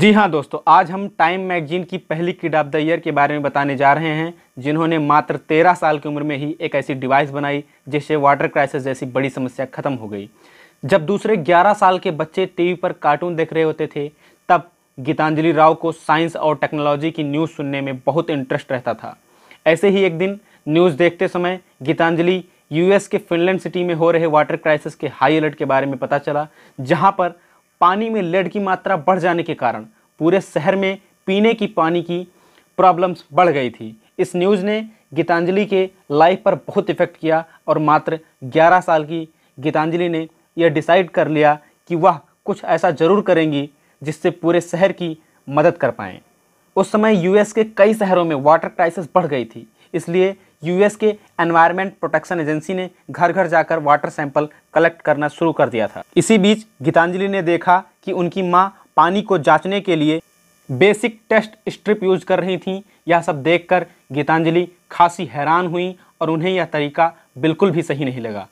जी हाँ दोस्तों, आज हम टाइम मैगजीन की पहली किड ऑफ द ईयर के बारे में बताने जा रहे हैं, जिन्होंने मात्र 13 साल की उम्र में ही एक ऐसी डिवाइस बनाई जिससे वाटर क्राइसिस जैसी बड़ी समस्या खत्म हो गई। जब दूसरे 11 साल के बच्चे टीवी पर कार्टून देख रहे होते थे, तब गीतांजलि राव को साइंस और टेक्नोलॉजी की न्यूज़ सुनने में बहुत इंटरेस्ट रहता था। ऐसे ही एक दिन न्यूज़ देखते समय गीतांजलि यूएस के फिनलैंड सिटी में हो रहे वाटर क्राइसिस के हाई अलर्ट के बारे में पता चला, जहाँ पर पानी में लेड की मात्रा बढ़ जाने के कारण पूरे शहर में पीने की पानी की प्रॉब्लम्स बढ़ गई थी। इस न्यूज़ ने गीतांजलि के लाइफ पर बहुत इफ़ेक्ट किया और मात्र 11 साल की गीतांजलि ने यह डिसाइड कर लिया कि वह कुछ ऐसा ज़रूर करेंगी जिससे पूरे शहर की मदद कर पाएँ। उस समय यूएस के कई शहरों में वाटर क्राइसिस बढ़ गई थी, इसलिए यूएस के एनवायरमेंट प्रोटेक्शन एजेंसी ने घर घर जाकर वाटर सैंपल कलेक्ट करना शुरू कर दिया था। इसी बीच गीतांजलि ने देखा कि उनकी माँ पानी को जांचने के लिए बेसिक टेस्ट स्ट्रिप यूज कर रही थीं। यह सब देखकर गीतांजलि खासी हैरान हुई और उन्हें यह तरीका बिल्कुल भी सही नहीं लगा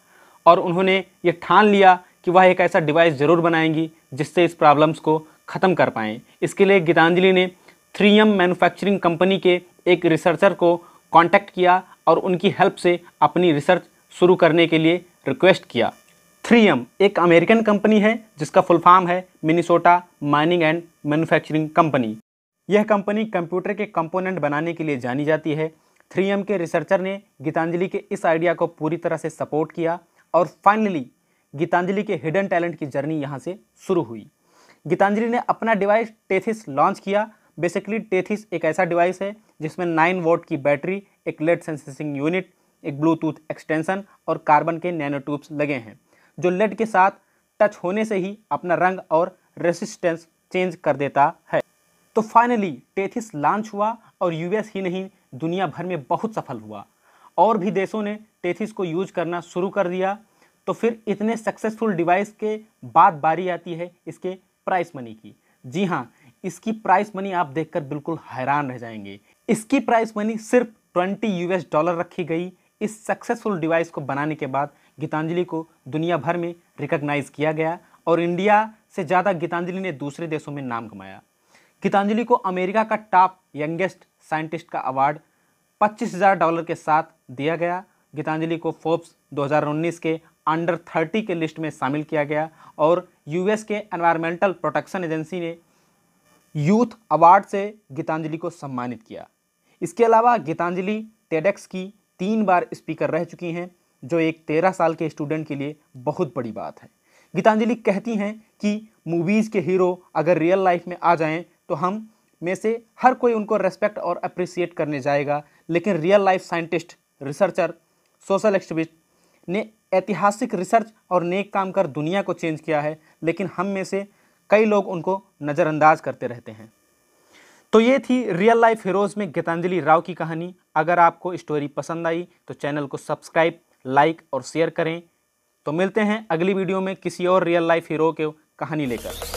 और उन्होंने ये ठान लिया कि वह एक ऐसा डिवाइस ज़रूर बनाएंगी जिससे इस प्रॉब्लम्स को ख़त्म कर पाएँ। इसके लिए गीतांजलि ने 3M मैन्युफैक्चरिंग कंपनी के एक रिसर्चर को कांटेक्ट किया और उनकी हेल्प से अपनी रिसर्च शुरू करने के लिए रिक्वेस्ट किया। 3M एक अमेरिकन कंपनी है जिसका फुल फॉर्म है Minnesota mining and manufacturing company. यह कंपनी कंप्यूटर के कंपोनेंट बनाने के लिए जानी जाती है। 3M के रिसर्चर ने गीतांजलि के इस आइडिया को पूरी तरह से सपोर्ट किया और फाइनली गीतांजलि के हिडन टैलेंट की जर्नी यहाँ से शुरू हुई। गीतांजलि ने अपना डिवाइस टेथिस लॉन्च किया। बेसिकली टेथिस एक ऐसा डिवाइस है जिसमें 9 वोल्ट की बैटरी, एक लेड सेंसिंग यूनिट, एक ब्लूटूथ एक्सटेंशन और कार्बन के नैनो ट्यूब्स लगे हैं जो लेड के साथ टच होने से ही अपना रंग और रेसिस्टेंस चेंज कर देता है। तो फाइनली टेथिस लॉन्च हुआ और यूएस ही नहीं दुनिया भर में बहुत सफल हुआ और भी देशों ने टेथिस को यूज करना शुरू कर दिया। तो फिर इतने सक्सेसफुल डिवाइस के बाद बारी आती है इसके प्राइस मनी की। जी हाँ, इसकी प्राइस मनी आप देखकर बिल्कुल हैरान रह जाएंगे। इसकी प्राइस मनी सिर्फ $20 रखी गई। इस सक्सेसफुल डिवाइस को बनाने के बाद गीतांजलि को दुनिया भर में रिकॉग्नाइज किया गया और इंडिया से ज़्यादा गीतांजलि ने दूसरे देशों में नाम कमाया। गीतांजलि को अमेरिका का टॉप यंगेस्ट साइंटिस्ट का अवार्ड $25,000 के साथ दिया गया। गीतांजलि को फोर्ब्स 2019 के अंडर 30 के लिस्ट में शामिल किया गया और यूएस के एनवायरमेंटल प्रोटेक्शन एजेंसी ने यूथ अवार्ड से गीतांजलि को सम्मानित किया। इसके अलावा गीतांजलि टेडेक्स की 3 बार स्पीकर रह चुकी हैं, जो एक 13 साल के स्टूडेंट के लिए बहुत बड़ी बात है। गीतांजलि कहती हैं कि मूवीज़ के हीरो अगर रियल लाइफ में आ जाएं तो हम में से हर कोई उनको रेस्पेक्ट और अप्रिसिएट करने जाएगा, लेकिन real life scientist, researcher, social activist ने ऐतिहासिक रिसर्च और नेक काम कर दुनिया को चेंज किया है, लेकिन हम में से कई लोग उनको नज़रअंदाज करते रहते हैं। तो ये थी रियल लाइफ हीरोज़ में गीतांजलि राव की कहानी। अगर आपको स्टोरी पसंद आई तो चैनल को सब्सक्राइब, लाइक और शेयर करें। तो मिलते हैं अगली वीडियो में किसी और रियल लाइफ हीरो के कहानी लेकर।